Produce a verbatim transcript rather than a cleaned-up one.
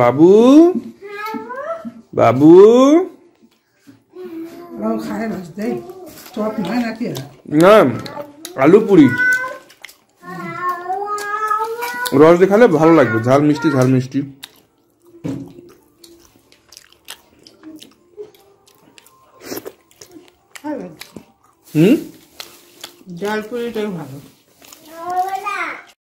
বাবু বাবু নাও খায় না দে চপ নাই নাকি না আলু পুরি রস দিয়ে খেলে ভালো লাগবে ঝাল মিষ্টি ঝাল মিষ্টি হুম ডাল পুরিটাই ভালো